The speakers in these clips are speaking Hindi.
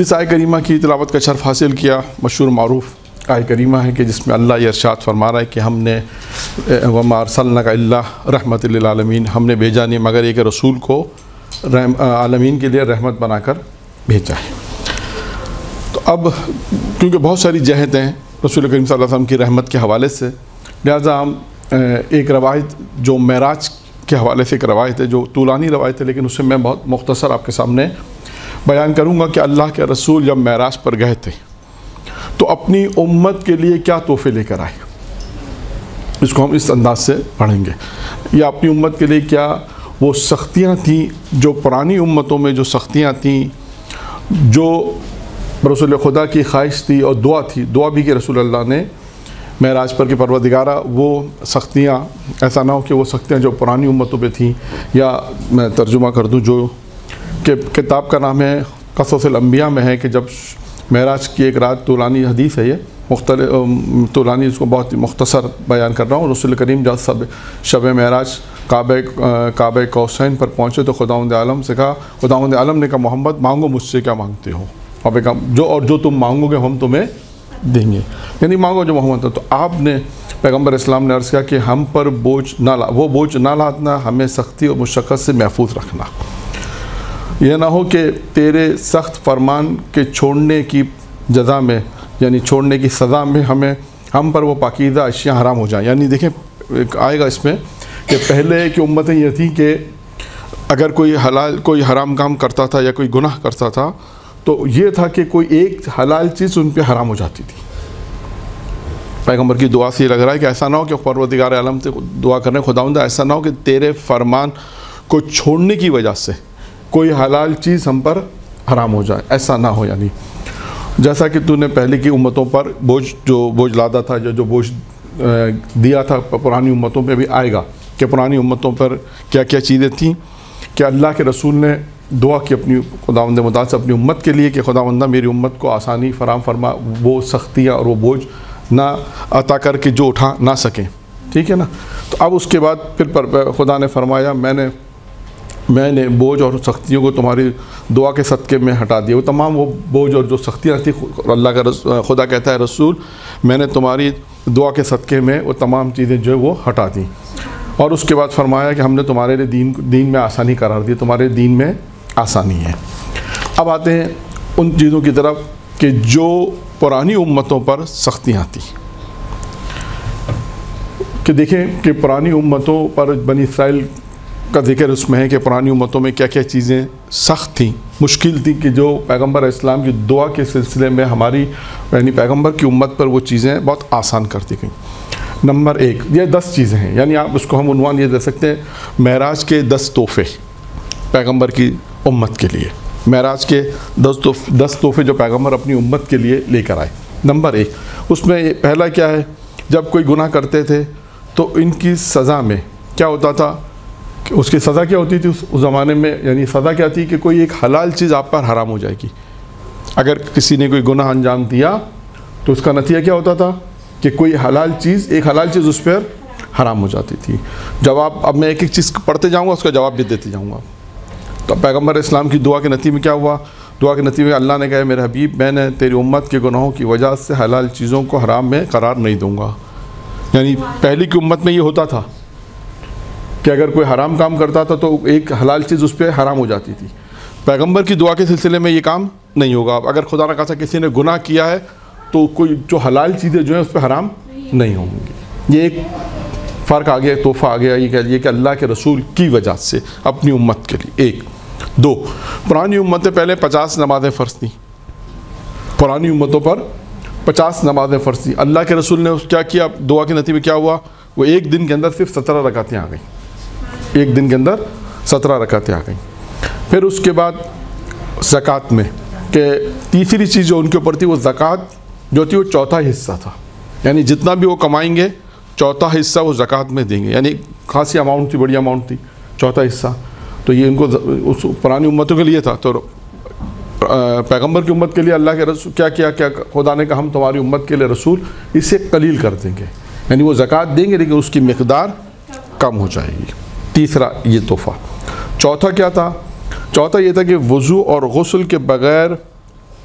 जिस आय करीमा की तिलावत का शर्फ हासिल किया, मशहूर मरूफ आय करीमा है कि जिसमें अल्लाह ये इरशाद फरमा रहा है कि हमने वमारसलनाका इल्ला रहमतल लिल आलमीन, हमने भेजा नहीं मगर एक रसूल को आलमीन के लिए रहमत बनाकर भेजा है। तो अब क्योंकि बहुत सारी जहतें हैं रसूल करीम सल्लल्लाहु अलैहि वसल्लम की रहमत के हवाले से, लिहाजा हम एक रवायत जो मेराज के हवाले से एक रवायत है जो तूलानी रवायत है, लेकिन उससे मैं बहुत मुख्तसर आपके सामने बयान करूँगा कि अल्लाह के रसूल जब मेराज पर गए थे तो अपनी उम्मत के लिए क्या तोहफे लेकर आए। इसको हम इस अंदाज से पढ़ेंगे या अपनी उम्मत के लिए क्या वो सख्तियाँ थीं जो पुरानी उम्मतों में जो सख्तियाँ थीं, जो रसूल खुदा की ख्वाहिश थी और दुआ थी, दुआ भी कि रसूल अल्लाह ने मेराज पर कि परवरदिगारा वो सख्तियाँ ऐसा ना हो कि वो सख्तियाँ जो पुरानी उम्मतों पे थीं, या मैं तर्जुमा कर दूँ जो कि किताब का नाम है क़ससल अंबिया में है कि जब मेराज की एक रात, तूलानी हदीस है ये, तूलानी इसको बहुत मुख्तसर बयान कर रहा हूँ। रसूल करीम जब शब मेराज काबे कौसैन पर पहुँचे तो खुदावंद आलम से कहा, खुदावंद आलम ने कहा मोहम्मद मांगो मुझसे क्या मांगते हो, और जो तुम मांगोगे हम तुम्हें देंगे, यानी मांगो जो मोहम्मद है। तो आपने पैगंबर इस्लाम ने अर्ज़ किया कि हम पर बोझ ना ला, वो बोझ ना लादना, हमें सख्ती और मुशक्क़त से महफूज रखना, यह ना हो कि तेरे सख्त फरमान के छोड़ने की जजा में यानी छोड़ने की सज़ा में हमें हम पर वो पाकीज़ा अशिया हराम हो जाए। यानी देखें आएगा इसमें कि पहले की उम्मतें यह थी कि अगर कोई हलाल कोई हराम काम करता था या कोई गुनाह करता था तो ये था कि कोई एक हलाल चीज़ उन पर हराम हो जाती थी। पैगंबर की दुआ से ये लग रहा है कि ऐसा ना हो कि परवरदिगार आलम से दुआ करने खुदावंदा ऐसा ना हो कि तेरे फरमान को छोड़ने की वजह से कोई हलाल चीज़ हम पर हराम हो जाए, ऐसा ना हो। यानी जैसा कि तूने पहले की उम्मतों पर बोझ लादा था, जो बोझ दिया था, पुरानी उम्मतों पर भी आएगा कि पुरानी उम्मतों पर क्या क्या चीज़ें थीं, कि अल्लाह के रसूल ने दुआ की अपनी खुदावंद मुतास अपनी उम्मत के लिए कि खुदावंदा मेरी उम्मत को आसानी फराम फरमा, वो सख्तियाँ और वो बोझ ना अता करके जो उठा ना सकें, ठीक है ना। तो अब उसके बाद फिर खुदा ने फरमाया मैंने बोझ और सख्तियों को तुम्हारी दुआ के सदक़े में हटा दिया। वो तमाम वो बोझ और जो सख्तियाँ थी, अल्लाह का खुदा कहता है रसूल मैंने तुम्हारी दुआ के सदक़े में वो तमाम चीज़ें जो है वो हटा दी, और उसके बाद फरमाया कि हमने तुम्हारे लिए दीन में आसानी करार दी, तुम्हारे दीन में आसानी है। अब आते हैं उन चीज़ों की तरफ कि जो पुरानी उम्मतों पर सख्तियाँ थी, कि देखें कि पुरानी उम्मतों पर बनी इसराइल का जिक्र उसमें है कि पुरानी उम्मतों में क्या क्या चीज़ें सख्त थीं, मुश्किल थी, कि जो पैगंबर इस्लाम की दुआ के सिलसिले में हमारी यानी पैगंबर की उम्मत पर वो चीज़ें बहुत आसान कर दी गई। नंबर एक, ये 10 चीज़ें हैं, यानी आप उसको हम उन्वान ये दे सकते हैं मेराज के 10 तोहफे पैगंबर की उम्मत के लिए, मेराज के 10 तोहफे जो पैगंबर अपनी उम्मत के लिए लेकर आए। नंबर एक, उसमें पहला क्या है, जब कोई गुनाह करते थे तो इनकी सज़ा में क्या होता था, उसकी सज़ा क्या होती थी उस ज़माने में, यानी सज़ा क्या थी कि कोई एक हलाल चीज़ आप पर हराम हो जाएगी। अगर किसी ने कोई गुनाह अंजाम दिया तो उसका नतीजा क्या होता था कि कोई हलाल चीज़, एक हलाल चीज़ उस पर हराम हो जाती थी। जवाब, अब मैं एक एक चीज़ पढ़ते जाऊँगा, उसका जवाब भी देते जाऊँगा। तो पैगंबर इस्लाम की दुआ के नतीजे में क्या हुआ, दुआ के नतीजे में अल्लाह ने कहा मेरे हबीब मैंने तेरी उम्मत के गुनाहों की वजह से हलाल चीज़ों को हराम में करार नहीं दूंगा। यानी पहले की उम्मत में ये होता था कि अगर कोई हराम काम करता था तो एक हलाल चीज़ उस पर हराम हो जाती थी। पैगंबर की दुआ के सिलसिले में ये काम नहीं होगा। अब अगर खुदा न खासा किसी ने गुनाह किया है तो कोई जो हलाल चीज़ें जो हैं उस पर हराम नहीं होंगी। ये एक फ़र्क आ गया, तोहफ़ा आ गया ये कह लिए कि अल्लाह के रसूल की वजह से अपनी उम्मत के लिए। एक, दो, पुरानी उम्मतें पहले 50 नमाज़ें फ़र्ज थी, पुरानी उम्मतों पर 50 नमाज़ें फ़र्ज थी। अल्लाह के रसूल ने क्या किया, दुआ के नतीजे में क्या हुआ, वो एक दिन के अंदर सिर्फ 17 रकातें आ गई, एक दिन के अंदर 17 रकातें आ गई। फिर उसके बाद ज़कात में कि तीसरी चीज़ जो उनके ऊपर थी वो ज़कात जो थी वो चौथा हिस्सा था, यानी जितना भी वो कमाएँगे चौथा हिस्सा वो ज़कात में देंगे, यानी खासी अमाउंट थी, बड़ी अमाउंट थी, चौथा हिस्सा। तो ये उनको उस पुरानी उम्मतों के लिए था। तो पैगंबर की उम्मत के लिए अल्लाह के रसूल क्या किया, क्या खुदा ने कहा हम तुम्हारी उम्मत के लिए रसूल इसे कलील कर देंगे, यानी वो ज़कात देंगे लेकिन उसकी मकदार कम हो जाएगी। तीसरा ये तोहफ़ा। चौथा क्या था, चौथा ये था कि वज़ू और गुस्ल के बग़ैर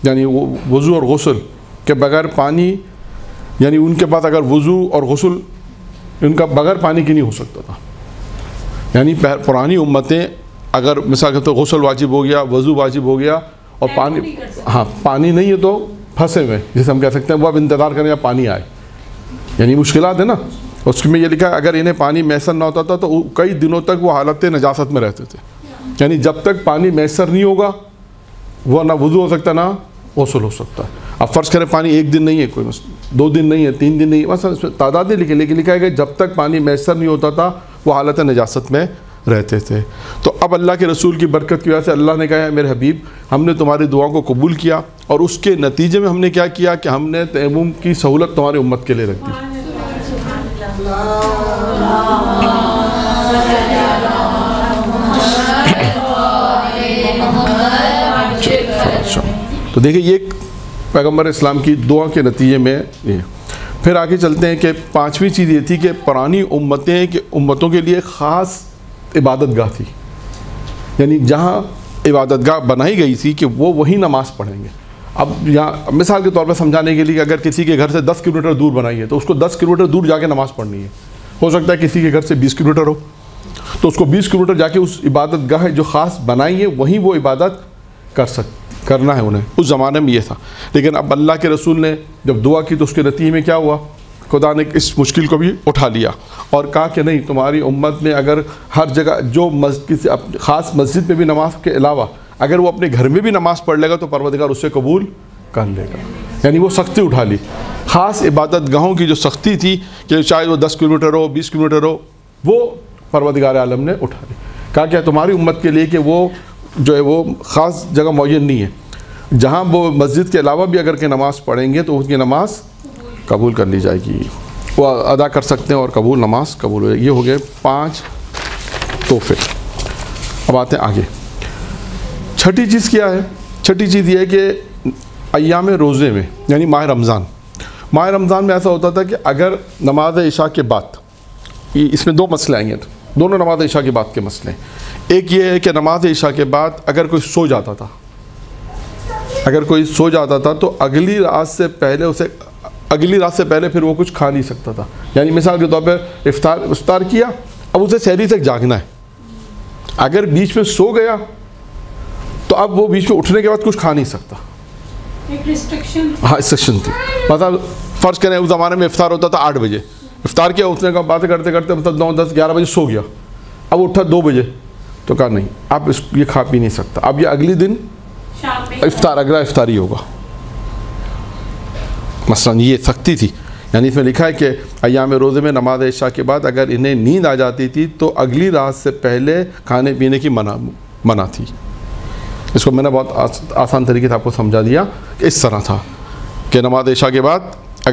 यानी वज़ू और गुस्ल के बग़ैर पानी, यानी उनके पास अगर वज़ू और गुस्ल इनका बग़ैर पानी की नहीं हो सकता था। यानी पुरानी उम्मतें अगर मिसाल के तो गुस्ल वाजिब हो गया, वज़ू वाजिब हो गया और पानी, हाँ पानी नहीं है तो फंसे हुए, जैसे हम कह सकते हैं वो अब इंतज़ार करें या पानी आए, यानी मुश्किलात है ना। उसमें यह लिखा अगर इन्हें पानी मैसर ना होता था तो कई दिनों तक वो हालत नजासत में रहते थे, यानी जब तक पानी मैसर नहीं होगा वह ना वज़ू हो सकता ना गुस्ल हो सकता। अब फ़र्ज़ करें पानी एक दिन नहीं है, कोई मसला 2 दिन नहीं है, 3 दिन नहीं है, मसला इसमें तादाद नहीं लिखी, लेकिन लिखा है कि जब तक पानी मैसर नहीं होता था वो हालत नजासत में रहते थे। तो अब अल्लाह के रसूल की बरकत की वजह से अल्लाह ने कहा है मेरे हबीब हमने तुम्हारी दुआ को कबूल किया और उसके नतीजे में हमने क्या किया कि हमने तैमूम की सहूलत तुम्हारी उम्मत के लिए रख दी। तो देखिए ये पैगम्बर इस्लाम की दुआ के नतीजे में ये। फिर आगे चलते हैं कि 5वीं चीज़ ये थी कि पुरानी उम्मतें के उम्मतों के लिए ख़ास इबादतगाह थी, यानी जहाँ इबादतगाह बनाई गई थी कि वो वही नमाज़ पढ़ेंगे। अब यहाँ मिसाल के तौर पर समझाने के लिए अगर किसी के घर से 10 किलोमीटर दूर बनाई है तो उसको 10 किलोमीटर दूर जाके नमाज़ पढ़नी है, हो सकता है किसी के घर से 20 किलोमीटर हो तो उसको 20 किलोमीटर जाके उस इबादतगाह जो ख़ास बनाई है वहीं वो इबादत करना है उन्हें। उस ज़माने में ये था, लेकिन अब अल्लाह के रसूल ने जब दुआ की तो उसके नतीजे में क्या हुआ, खुदा ने इस मुश्किल को भी उठा लिया और कहा कि नहीं तुम्हारी उम्मत में अगर हर जगह जो मस्जिद ख़ास मस्जिद में भी नमाज के अलावा अगर वो अपने घर में भी नमाज़ पढ़ लेगा तो परवरदिगार उससे कबूल कर लेगा। यानी वो सख्ती उठा ली, ख़ास इबादत गाहों की जो सख्ती थी कि चाहे वो 10 किलोमीटर हो 20 किलोमीटर हो वो परवरदिगार आलम ने उठा ली। कहा क्या तुम्हारी उम्मत के लिए कि वो जो है वो ख़ास जगह मुअय्यन नहीं है, जहाँ वो मस्जिद के अलावा भी अगर के नमाज़ पढ़ेंगे तो उनकी नमाज़ कबूल कर ली जाएगी, वो अदा कर सकते हैं और कबूल नमाज कबूल हो जाएगी। ये हो गए 5 तोहफे। अब आते हैं आगे। 6ठी चीज़ क्या है? 6ठी चीज़ ये है कि अय्याम रोज़े में यानी माह रमज़ान में ऐसा होता था कि अगर नमाज इशा के बाद, इसमें 2 मसले आएंगे, दोनों नमाज इशा के बाद के मसले। एक ये है कि नमाज इशा के बाद अगर कोई सो जाता था तो अगली रात से पहले फिर वो कुछ खा नहीं सकता था। यानी मिसाल के तौर पर इफ्तार किया, अब उसे सहरी तक जागना है, अगर बीच में सो गया तो अब वो बीच में उठने के बाद कुछ खा नहीं सकता। एक रिस्ट्रिक्शन, हाँ रिस्ट्रिक्शन थी। मतलब फ़र्ज़ करें उस ज़माने में इफ्तार होता था 8 बजे, इफ्तार किया उसने कहा बातें करते करते मतलब 9, 10, 11 बजे सो गया, अब उठा 2 बजे तो कहा नहीं आप ये खा पी नहीं सकता, अब ये अगले दिन अगला इफ्तार ही होगा। मसलन ये सख्ती थी। यानी इसमें लिखा है कि अय्याम रोज़े में नमाज इशा के बाद अगर इन्हें नींद आ जाती थी तो अगली रात से पहले खाने पीने की मना थी। इसको मैंने बहुत आसान तरीके से आपको समझा दिया कि इस तरह था कि नमाज इशा के बाद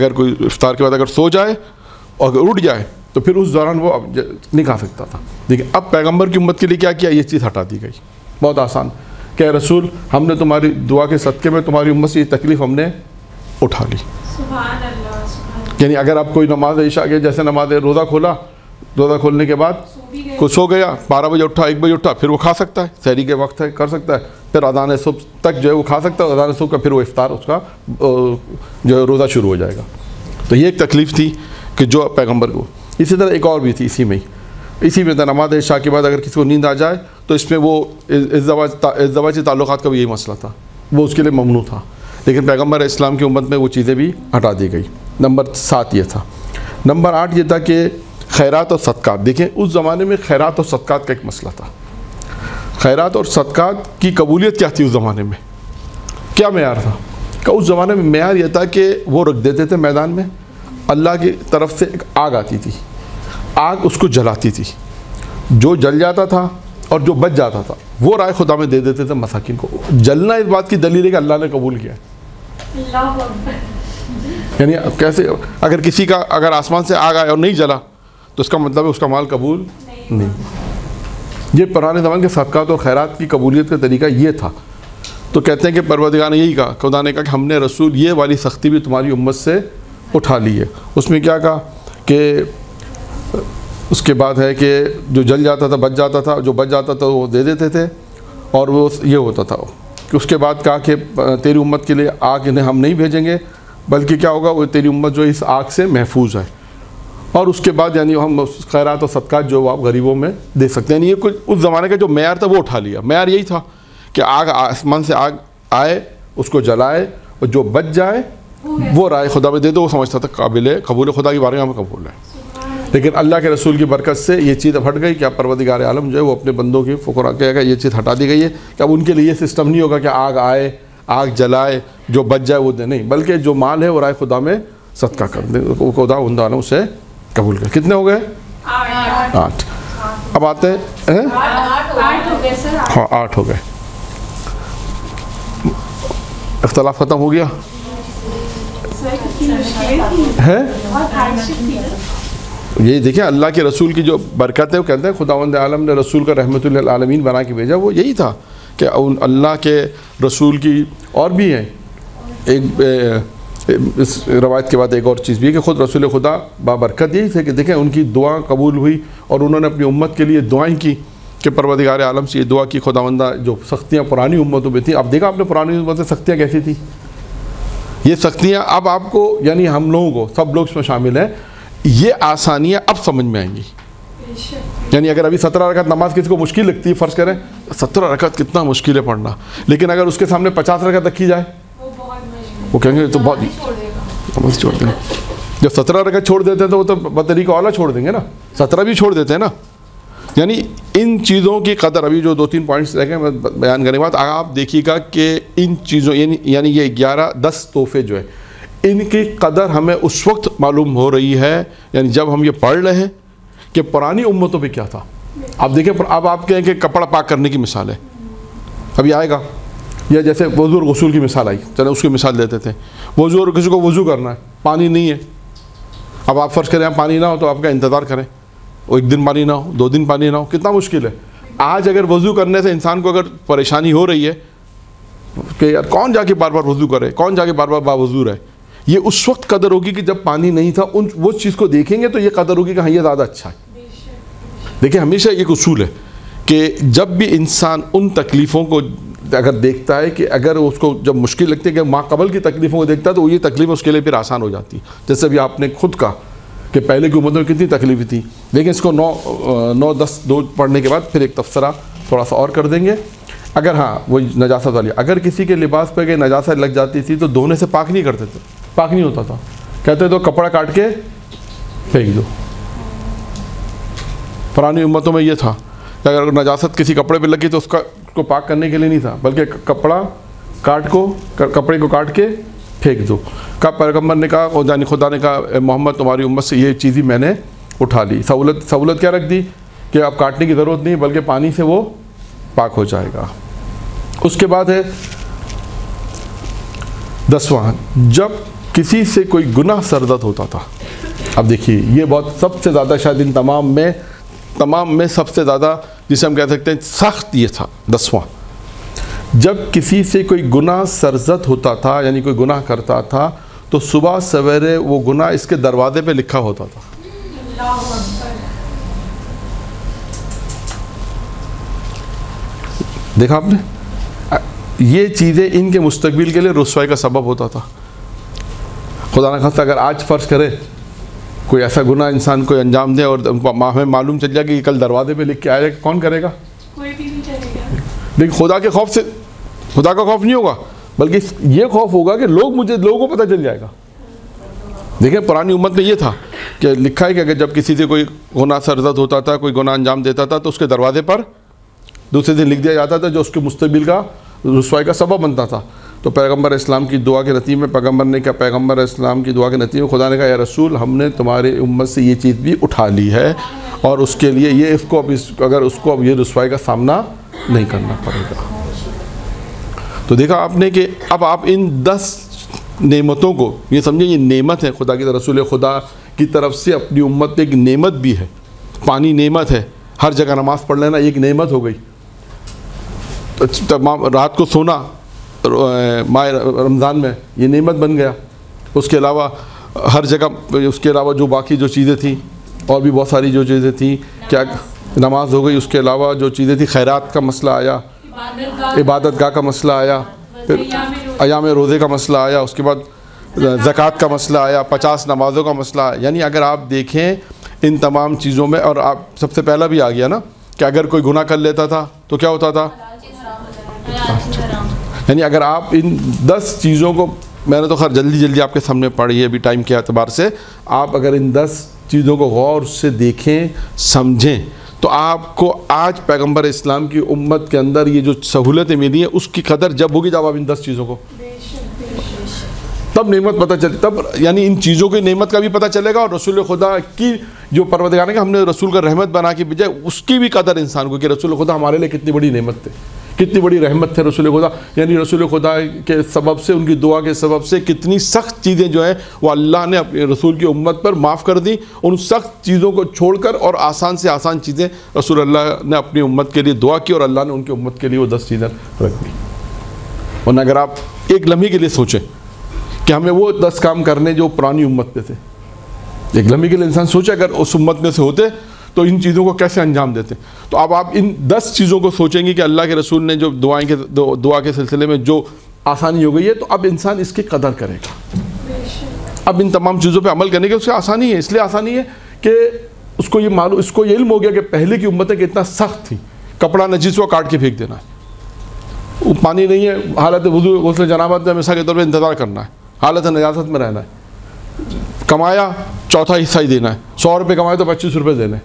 अगर कोई इफ्तार के बाद अगर सो जाए और अगर उठ जाए तो फिर उस दौरान वो नहीं खा सकता था। देखिए अब पैगम्बर की उम्मत के लिए क्या किया, ये चीज़ हटा दी गई। बहुत आसान कि रसूल हमने तुम्हारी दुआ के सदक़े में तुम्हारी उम्मत से ये तकलीफ़ हमने उठा ली। यानी अगर आप कोई नमाज इशा के जैसे नमाज रोज़ा खोलने के बाद कुछ हो गया, 12 बजे उठा 1 बजे उठा फिर वो खा सकता है, सहरी के वक्त है कर सकता है, फिर अज़ान सुबह तक जो है वो खा सकता है, अज़ान सुबह का फिर वो इफ्तार उसका जो है रोज़ा शुरू हो जाएगा। तो ये एक तकलीफ़ थी कि जो पैगम्बर को। इसी तरह एक और भी थी इसी में था नमाज इशा के बाद अगर किसी को नींद आ जाए तो इसमें वो इज़्ज़वाजी ताल्लुक़ात का भी यही मसला था, वो उसके लिए ममनू था, लेकिन पैगम्बर इस्लाम की उम्मत में वो चीज़ें भी हटा दी गई। नंबर 7 ये था। नंबर 8 ये था कि खैरात और सदक़ात। देखें उस ज़माने में खैरात और सदक़ात का एक मसला था। खैरात और सदक़ात की कबूलियत क्या थी उस ज़माने में, क्या मेयार था का? उस ज़माने में मेयार यह था कि वो रख देते थे मैदान में, अल्लाह की तरफ से एक आग आती थी, आग उसको जलाती थी, जो जल जाता था और जो बच जाता था वो राय खुदा में दे देते थे मसाकिन को। जलना इस बात की दलील है कि अल्लाह ने कबूल किया। यानी कैसे अगर किसी का अगर आसमान से आग आया और नहीं जला तो इसका मतलब है उसका माल कबूल नहीं। ये पुराने ज़माने के सदक़ात और खैरात की कबूलियत का तरीका ये था। तो कहते हैं कि परवरदिगार ने यही कहा, खुदा ने कहा कि हमने रसूल ये वाली सख्ती भी तुम्हारी उम्मत से उठा ली है। उसमें क्या कहा कि उसके बाद है कि जो जल जाता था बच जाता था, जो बच जाता था वो दे देते थे और वो ये होता था कि उसके बाद कहा कि तेरी उम्मत के लिए आग इन्हें हम नहीं भेजेंगे, बल्कि क्या होगा वो तेरी उम्मत जो इस आग से महफूज है। और उसके बाद यानी हम खैरात और सदक़ात जो आप गरीबों में दे सकते हैं। यानी ये कुछ उस ज़माने का जो मैयार था वो उठा लिया। मैयार यही था कि आग आसमान से आग आए, उसको जलाए और जो बच जाए वो राय खुदा में दे दो। वो समझता था काबिल कबूल, खुदा की बारे में हमें कबूल है। लेकिन अल्लाह के रसूल की बरकत से ये चीज़ अब हट गई कि अब परवरदिगार आलम जो है वो अपने बंदों की फुकरा के ये चीज़ हटा दी गई है कि अब उनके लिए ये सिस्टम नहीं होगा कि आग आए, आग जलाए, जो बच जाए वो दे, नहीं, बल्कि जो माल है वो राय खुदा में सदका कर दे, खुदा उन दानों से कबूल कर। कितने हो गए? 8। अब आते हैं 8 हो गए। इख्तलाफ ख़त्म हो गया है। ये देखिए अल्लाह के रसूल की जो बरकत है, वो कहते हैं खुदावंद आलम ने रसूल का रहमतुल्लिल आलमीन बना के भेजा। वो यही था कि उन अल्लाह के रसूल की और भी हैं एक इस रवायत के बाद एक और चीज़ भी है कि ख़ुद रसूल खुदा बाबरकत यही थे कि देखें उनकी दुआ कबूल हुई और उन्होंने अपनी उम्मत के लिए दुआएँ की कि परवरदिगार आलम से ये दुआ की खुदावंदा जो सख्तियाँ पुरानी उम्मतों में थी, अब देखा आपने पुरानी उम्मतें सख्तियाँ कैसी थी, ये सख्तियाँ अब आपको यानी हम लोगों को सब लोग इसमें शामिल हैं, ये आसानियाँ अब समझ में आएंगी। यानी अगर अभी 17 रकात नमाज किसी को मुश्किल लगती है, फ़र्ज़ करें 17 रकात कितना मुश्किल है पढ़ना, लेकिन अगर उसके सामने 50 रकात तक की जाए वो कहेंगे तो बहुत छोड़ दें। जब 17 रकात छोड़ देते हैं तो वो तो बतरीका औला छोड़ देंगे ना, 17 भी छोड़ देते हैं ना। यानी इन चीज़ों की कदर अभी जो 2-3 पॉइंट्स रह गए मैं बयान करने के बाद आप देखिएगा कि इन चीज़ों यानी ये 11-10 तोहफे जो है इनकी कदर हमें उस वक्त मालूम हो रही है यानी जब हम ये पढ़ रहे हैं कि पुरानी उम्मतों पे क्या था। आप देखें अब आप कहें कि कपड़ा पाक करने की मिसाल है, अभी आएगा, या जैसे वज़ू और गुसूल की मिसाल आई, चलो उसकी मिसाल देते थे। वज़ू और किसी को वज़ू करना है, पानी नहीं है, अब आप फ़र्ज़ करें पानी ना हो तो आपका इंतज़ार करें, वो एक दिन पानी ना हो, 2 दिन पानी ना हो, कितना मुश्किल है। आज अगर वज़ू करने से इंसान को अगर परेशानी हो रही है कि यार कौन जाके बार बार वज़ू करे, कौन जाके बार बार बावज़ू रहे, ये उस वक्त कदर होगी कि जब पानी नहीं था। उन वो चीज़ को देखेंगे तो ये कदर होगी कि हाँ ये ज़्यादा अच्छा है। देखिए हमेशा एक उसूल है कि जब भी इंसान उन तकलीफ़ों को अगर देखता है कि अगर उसको जब मुश्किल लगती है कि माँ कबल की तकलीफ़ों को देखता है तो ये तकलीफ उसके लिए फिर आसान हो जाती है। जैसे अभी आपने खुद कहा कि पहले की उम्र में कितनी तकलीफ थी, लेकिन इसको 9-10-2 पढ़ने के बाद फिर एक तबसरा थोड़ा सा और कर देंगे। अगर हाँ वो नजासा वाली अगर किसी के लिबास पर नजासा लग जाती थी तो धोने से पाक नहीं करते थे, पाक नहीं होता था, कहते तो कपड़ा काट के फेंक दो। पुरानी उम्मतों में ये था कि अगर नजासत किसी कपड़े पे लगी तो उसका उसको पाक करने के लिए नहीं था, बल्कि कपड़ा काट को कपड़े को काट के फेंक दो। का पैगम्बर ने कहा, जानी खुदा ने कहा मोहम्मद तुम्हारी उम्मत से ये चीज़ ही मैंने उठा ली। सहूलत क्या रख दी कि अब काटने की ज़रूरत नहीं, बल्कि पानी से वो पाक हो जाएगा। उसके बाद है 10वां, जब किसी से कोई गुनाह सरदर्द होता था। अब देखिए ये बहुत सबसे ज़्यादा शायद इन तमाम में सबसे ज़्यादा जिसे हम कह सकते हैं सख्त ये था 10वां, जब किसी से कोई गुनाह सरजद होता था यानी कोई गुनाह करता था तो सुबह सवेरे वो गुनाह इसके दरवाजे पे लिखा होता था। देखा आपने, ये चीज़ें इनके मुस्तकबिल के लिए रुसवाई का सबब होता था। खुदा न खास्ता अगर आज फ़र्ज़ करे कोई ऐसा गुनाह इंसान को अंजाम दे और हमें मालूम चल जाए कि कल दरवाजे पे लिख के आएगा, कौन करेगा? कोई भी नहीं करेगा। लेकिन खुदा के खौफ से, खुदा का खौफ नहीं होगा, बल्कि ये खौफ होगा कि लोगों को पता चल जाएगा। देखें पुरानी उम्मत में ये था कि लिखा है कि अगर जब किसी से कोई गुनाह सरजद होता था, कोई गुनाह अंजाम देता था तो उसके दरवाजे पर दूसरे दिन लिख दिया जाता था, जो उसके मुस्तबिल का रुसवाई का सबब बनता था। तो पैगंबर इस्लाम की दुआ के नतीजे में पैगंबर ने कहा, पैगंबर इस्लाम की दुआ के नतीजे में खुदा ने कहा या रसूल हमने तुम्हारे उम्मत से ये चीज़ भी उठा ली है और उसके लिए ये इसको अब अगर उसको अब ये रुसवाई का सामना नहीं करना पड़ेगा। तो देखा आपने कि अब आप इन 10 नेमतों को ये समझे, ये नेमत है खुदा की तरफ, रसूल खुदा की तरफ से अपनी उम्मत एक नेमत भी है। पानी नेमत है, हर जगह नमाज़ पढ़ लेना एक नेमत हो गई, तमाम रात को सोना माह रमज़ान में ये नेमत बन गया। उसके अलावा हर जगह उसके अलावा जो बाकी जो चीज़ें थी और भी बहुत सारी जो चीज़ें थी, क्या नमाज हो गई, उसके अलावा जो चीज़ें थी खैरात का मसला आया, इबादत गाह का मसला आया, फिर अयाम रोज़े का मसला आया, उसके बाद ज़कात का मसला आया, 50 नमाज़ों का मसला आया। यानी अगर आप देखें इन तमाम चीज़ों में, और आप सबसे पहला भी आ गया ना कि अगर कोई गुनाह कर लेता था तो क्या होता था, यानी अगर आप इन 10 चीज़ों को, मैंने तो खैर जल्दी जल्दी आपके सामने पढ़ी है अभी टाइम के अतबार से, आप अगर इन 10 चीज़ों को गौर से देखें समझें तो आपको आज पैगंबर इस्लाम की उम्मत के अंदर ये जो सहूलतें मिली हैं उसकी कदर जब होगी जब आप इन 10 चीज़ों को, तब नेमत पता चले, तब यानी इन चीज़ों की नेमत का भी पता चलेगा और रसूल खुदा की जो परवरदिगार ने हमने रसूल का रहमत बना के भेजा उसकी भी कदर इंसान को, कि रसूल खुदा हमारे लिए कितनी बड़ी नेमत थे, कितनी बड़ी रहमत थे रसूल खुदा। यानी रसूल खुदा के सबब से, उनकी दुआ के सबब से कितनी सख्त चीज़ें जो हैं वो अल्लाह ने अपने रसूल की उम्मत पर माफ़ कर दी। उन सख्त चीज़ों को छोड़कर और आसान से आसान चीज़ें रसूल अल्लाह ने अपनी उम्मत के लिए दुआ की और अल्लाह ने उनकी उम्मत के लिए वो 10 चीज़ें रख दी। और अगर आप एक लम्हे के लिए सोचें कि हमें वो 10 काम करने जो पुरानी उम्मत में थे, एक लम्हे के लिए इंसान सोचे अगर उस उम्मत में से होते तो इन चीज़ों को कैसे अंजाम देते। तो अब आप इन 10 चीज़ों को सोचेंगे कि अल्लाह के रसूल ने जो दुआ के सिलसिले में जो आसानी हो गई है, तो अब इंसान इसकी कदर करेगा। अब इन तमाम चीज़ों पे अमल करने की उसकी आसानी है, इसलिए आसानी है कि उसको ये मालूम, इसको ये इल्म हो गया कि पहले की उम्मतें कितना सख्त थी। कपड़ा नजीस को काट के फेंक देना है, वो पानी नहीं है हालत वुज़ू गौसल जनाबत में हमेशा के तौर पर इंतज़ार करना है, हालत नजास्त में रहना है, कमाया चौथा हिस्सा ही देना है, 100 रुपये कमाए तो 25 रुपये देने,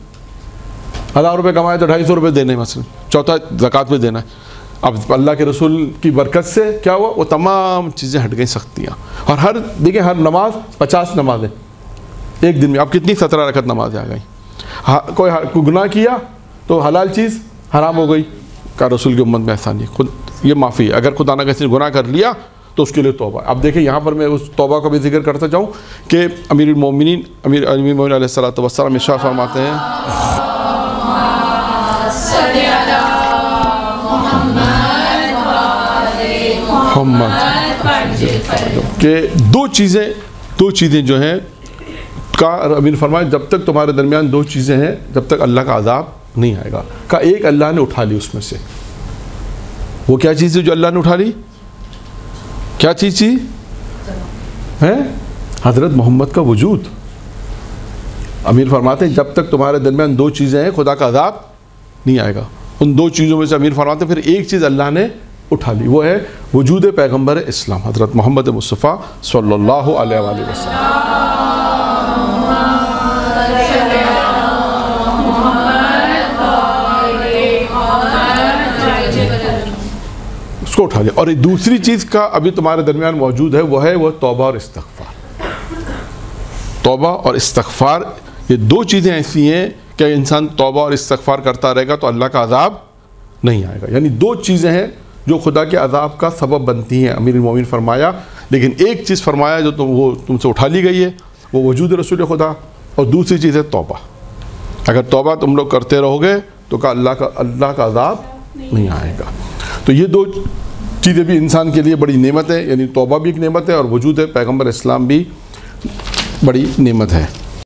1000 रुपये कमाए तो 250 रुपये देने, मसलन चौथा ज़कात में देना है। अब अल्लाह के रसूल की बरकत से क्या हुआ, वो तमाम चीज़ें हट गई सख्तियाँ। और हर देखिए हर नमाज 50 नमाजें एक दिन में, अब कितनी 17 रकत नमाजें आ गई। कोई गुनाह किया तो हलाल चीज़ हराम हो गई, का रसूल की उम्मत में एहसान है, खुद ये माफ़ी है। अगर खुदा ना किसी ने गुनाह कर लिया तो उसके लिए तौबा। अब देखिए यहाँ पर मैं उस तौबा का भी जिक्र करता जाऊँ कि अमीरुल मोमिनीन अमीर अलैहिस्सलातु वस्सलाम इरशाद फरमाते हैं, कि दो चीज़ें जो हैं का अमीर फरमाए, जब तक तुम्हारे दरमियान 2 चीज़ें हैं जब तक अल्लाह का अजाब नहीं आएगा। का एक अल्लाह ने उठा ली उसमें से, वो क्या चीज़ है जो अल्लाह ने उठा ली, क्या चीज़ थी है, हज़रत मोहम्मद का वजूद। अमीर फरमाते हैं जब तक तुम्हारे दरमियान 2 चीज़ें हैं खुदा का अजाब नहीं आएगा। उन 2 चीज़ों में से अमीर फरमाते फिर एक चीज़ अल्लाह ने उठा ली, वो है वजूद पैगंबर इस्लाम हज़रत मोहम्मद मुस्तफ़ा सल्लल्लाहु अलैहि वसल्लम, उसको उठा लिया। और दूसरी चीज़ का अभी तुम्हारे दरमियान मौजूद है वो है तौबा और इस्तग़फ़ार। तौबा और इस्तग़फ़ार ये 2 चीज़ें ऐसी हैं कि इंसान तौबा और इस्तग़फ़ार करता रहेगा तो अल्लाह का अजाब नहीं आएगा। यानी 2 चीज़ें हैं जो खुदा के अजाब का सबब बनती हैं, अमीरुल मोमिनीन फरमाया। लेकिन एक चीज़ फरमाया जो वो तुमसे उठा ली गई है वो वजूद रसूल खुदा, और दूसरी चीज़ है तौबा। अगर तौबा तुम लोग करते रहोगे तो अल्लाह का अजाब नहीं आएगा। तो ये 2 चीज़ें भी इंसान के लिए बड़ी नेमत है, यानी तौबा भी एक नेमत है और वजूद पैगम्बर इस्लाम भी बड़ी नेमत है।